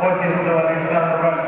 Таталий Правда.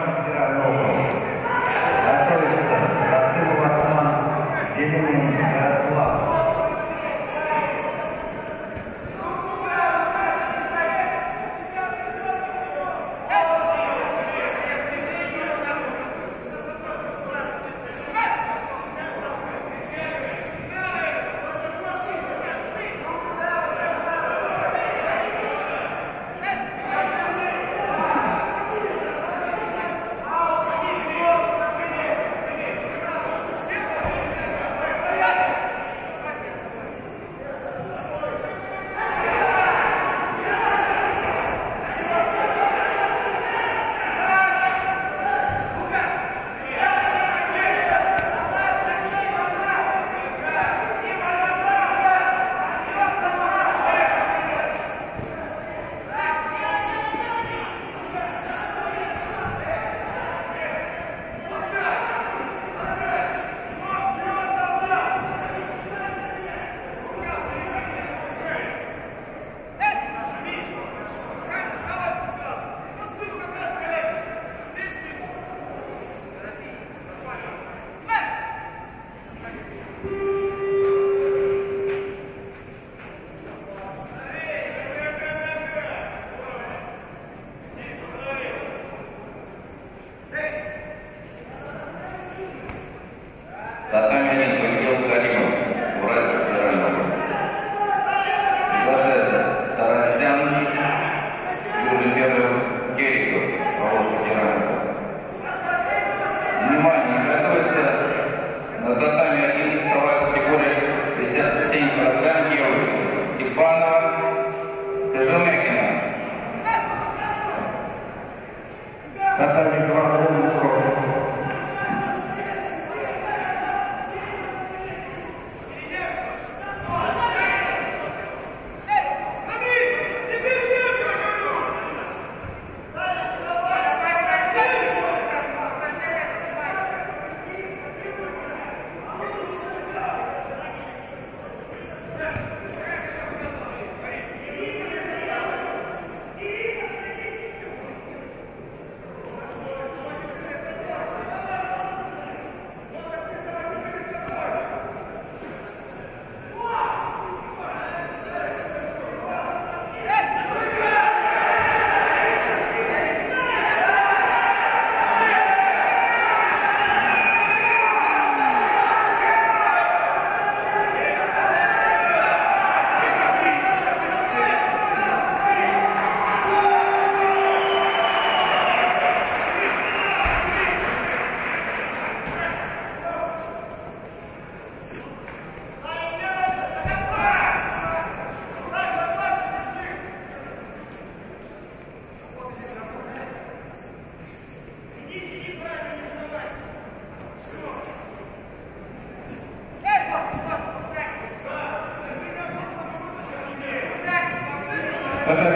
Таталий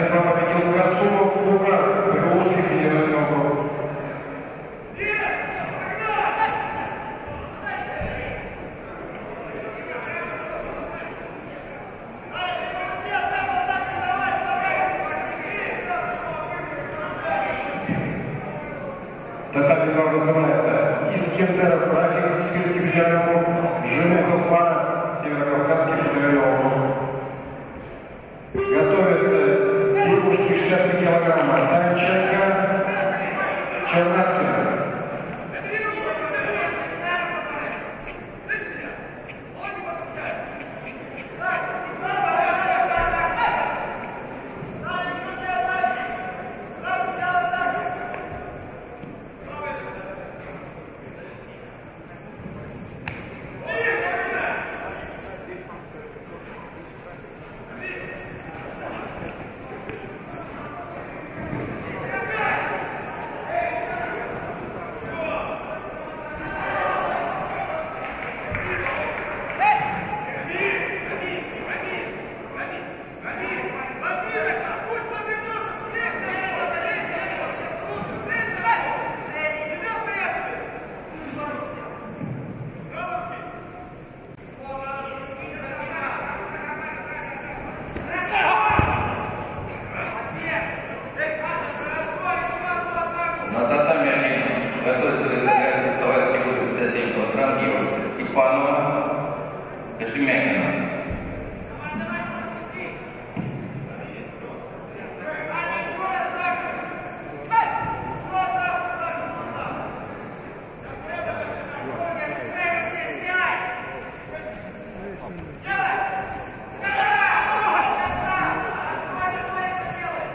Правда победил Кольцова Кура, Приволжский федеральный округ. Таталий Правда занимается из Кендера, Братик, Сибирский федеральный округ, Женухов, Пара, Северокавказский федеральный округ. Готовится девушки 63 килограмма. Танченко Чернавкина.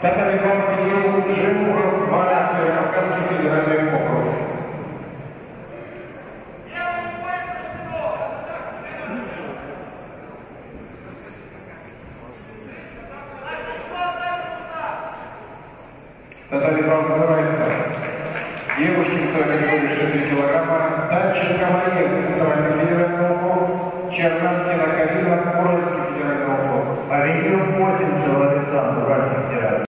Таталий Правда приехал уже мужем в Маляцию, Кавказский федеральный округ. Таталий Правда называется девушка весовой не более 3 килограмма, Танченко Мария, Центрального федерального округа, Чернавкина Карина, Уральский федерального округа. А видео 8 человек.